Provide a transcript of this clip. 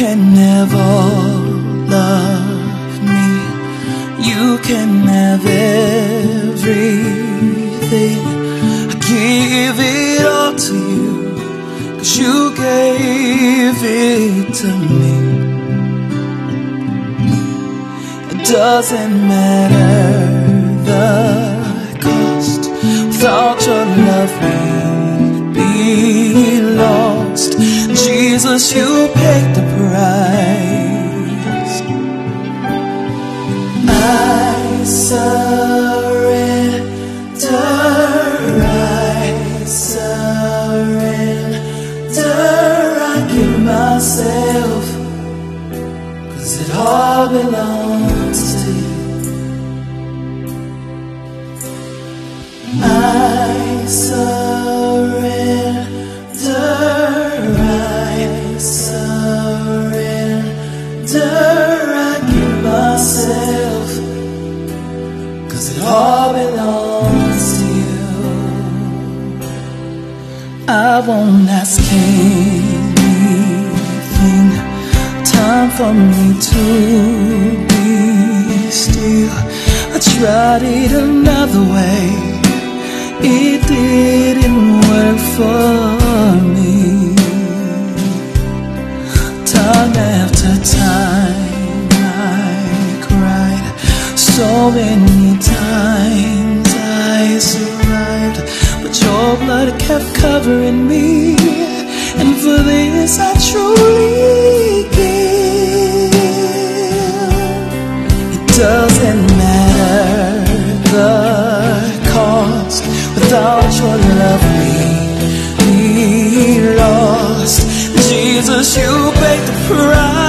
can never love me. You can have everything. I give it all to you, 'cause you gave it to me. It doesn't matter the cost. Without your love, we'd be lost. Jesus, you paid the price. I surrender, I surrender, I give myself, 'cause it all belongs to you. I surrender, I surrender, I give myself, 'cause it all belongs to you. I won't ask anything. Time for me to be still. I tried it another way, it didn't work for me. Time after time I cried, so many times I survived, but your blood kept covering me, and for this I truly give. It doesn't matter the cost. Without your love, we'd be lost. Jesus, you paid the price.